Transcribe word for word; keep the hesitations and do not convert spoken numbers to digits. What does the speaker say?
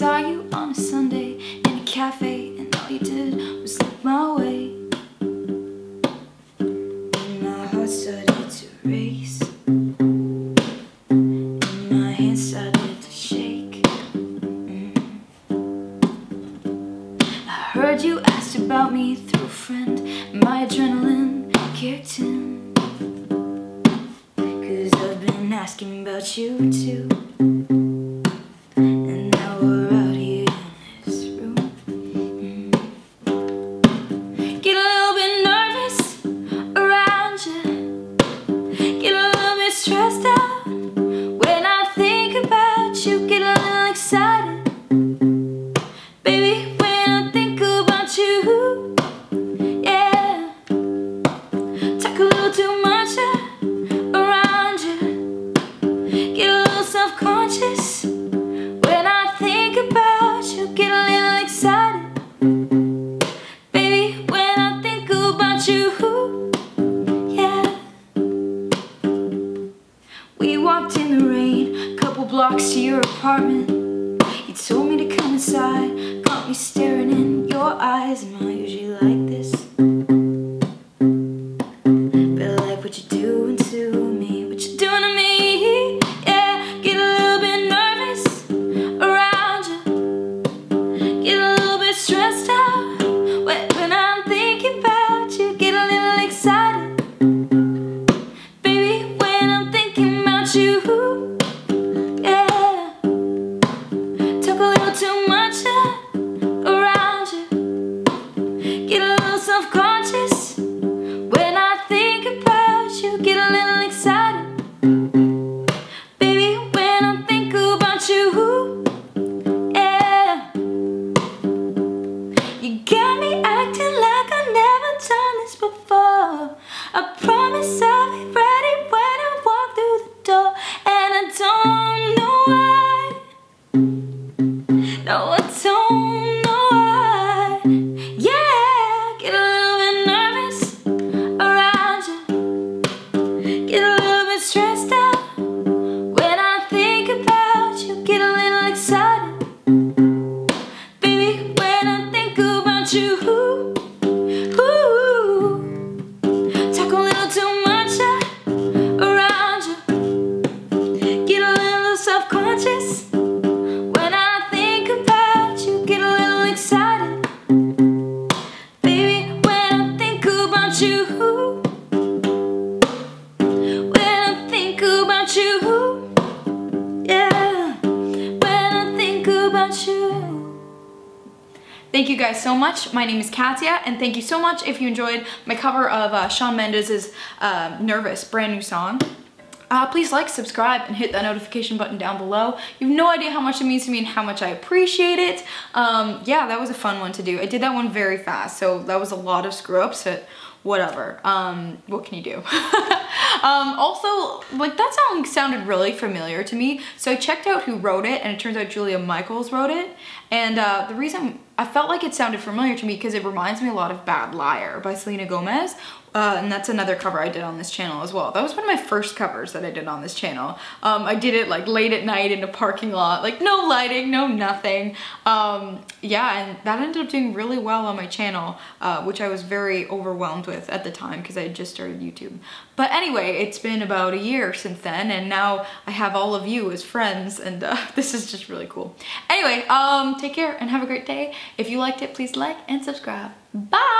Saw you on a Sunday in a cafe, and all you did was look my way. And my heart started to race, and my hands started to shake. mm. I heard you asked about me through a friend, and my adrenaline kicked in, 'cause I've been asking about you too. Thank you guys so much. My name is Katia, and thank you so much if you enjoyed my cover of uh, Shawn Mendes' uh, Nervous, brand new song. Uh, please like, subscribe, and hit that notification button down below. You have no idea how much it means to me and how much I appreciate it. Um, yeah, that was a fun one to do. I did that one very fast, so that was a lot of screw-ups. Whatever. Um, what can you do? um, also, like, that song sounded really familiar to me, so I checked out who wrote it, and it turns out Julia Michaels wrote it. And uh, the reason I felt like it sounded familiar to me because it reminds me a lot of Bad Liar by Selena Gomez. Uh, and that's another cover I did on this channel as well. That was one of my first covers that I did on this channel. Um, I did it like late at night in a parking lot, like no lighting, no nothing. Um, yeah, and that ended up doing really well on my channel, uh, which I was very overwhelmed with at the time because I had just started YouTube. But anyway, it's been about a year since then, and now I have all of you as friends, and uh, this is just really cool. Anyway, um, take care and have a great day. If you liked it, please like and subscribe. Bye!